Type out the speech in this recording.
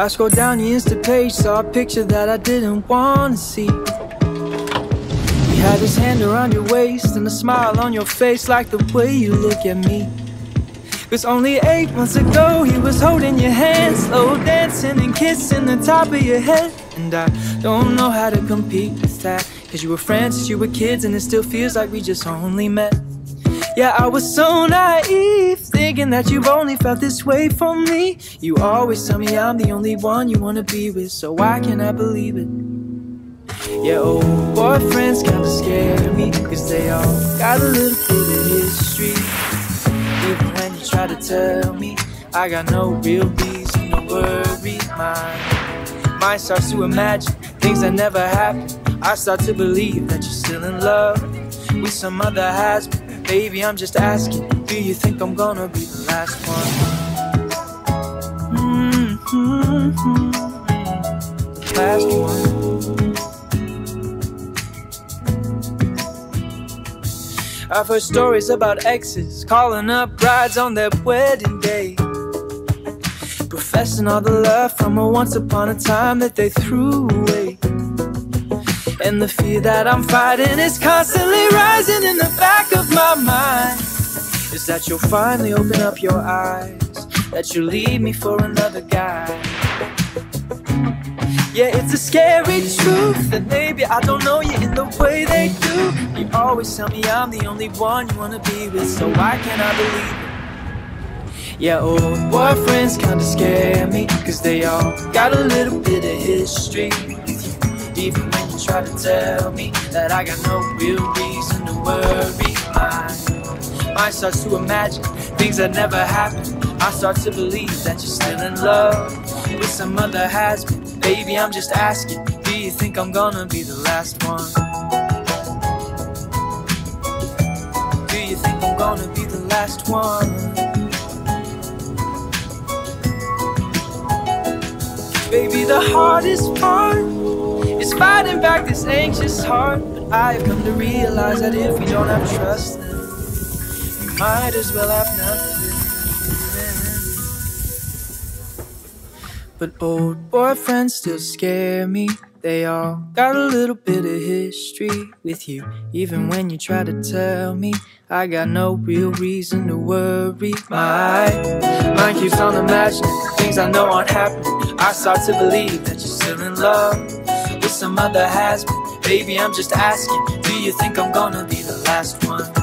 I scrolled down your Insta page, saw a picture that I didn't want to see. You had this hand around your waist and a smile on your face, like the way you look at me. 'Cause only 8 months ago he was holding your hand, slow dancing and kissing the top of your head. And I don't know how to compete with that, 'cause you were friends since you were kids and it still feels like we just only met. Yeah, I was so naive, thinking that you've only felt this way for me. You always tell me I'm the only one you wanna be with, so why can't I believe it? Yeah, old boyfriends kinda scare me, 'cause they all got a little bit of history. Even when you try to tell me I got no real reason to worry, mine starts to imagine things that never happened. I start to believe that you're still in love with some other husband. Baby, I'm just asking, do you think I'm gonna be the last one? The last one. I've heard stories about exes calling up brides on their wedding day, professing all the love from a once upon a time that they threw away. And the fear that I'm fighting is constantly rising in the back of my mind, is that you'll finally open up your eyes, that you'll leave me for another guy. Yeah, it's a scary truth that maybe I don't know you in the way they do. You always tell me I'm the only one you wanna be with, so why can't I believe it? Yeah, old boyfriends kinda scare me, 'cause they all got a little bit of history. Even when you try to tell me that I got no real reason to worry, mine starts to imagine things that never happened. I start to believe that you're still in love with some other has-been. Baby, I'm just asking, do you think I'm gonna be the last one? Do you think I'm gonna be the last one? Baby, the hardest part is fighting back this anxious heart. But I've come to realize that if we don't have trust, then we might as well have nothing. But old boyfriends still scare me. They all got a little bit of history with you. Even when you try to tell me I got no real reason to worry. Mine keeps on imagining things I know aren't happening. I start to believe that you're still in love with some other has-been. Baby, I'm just asking, do you think I'm gonna be the last one?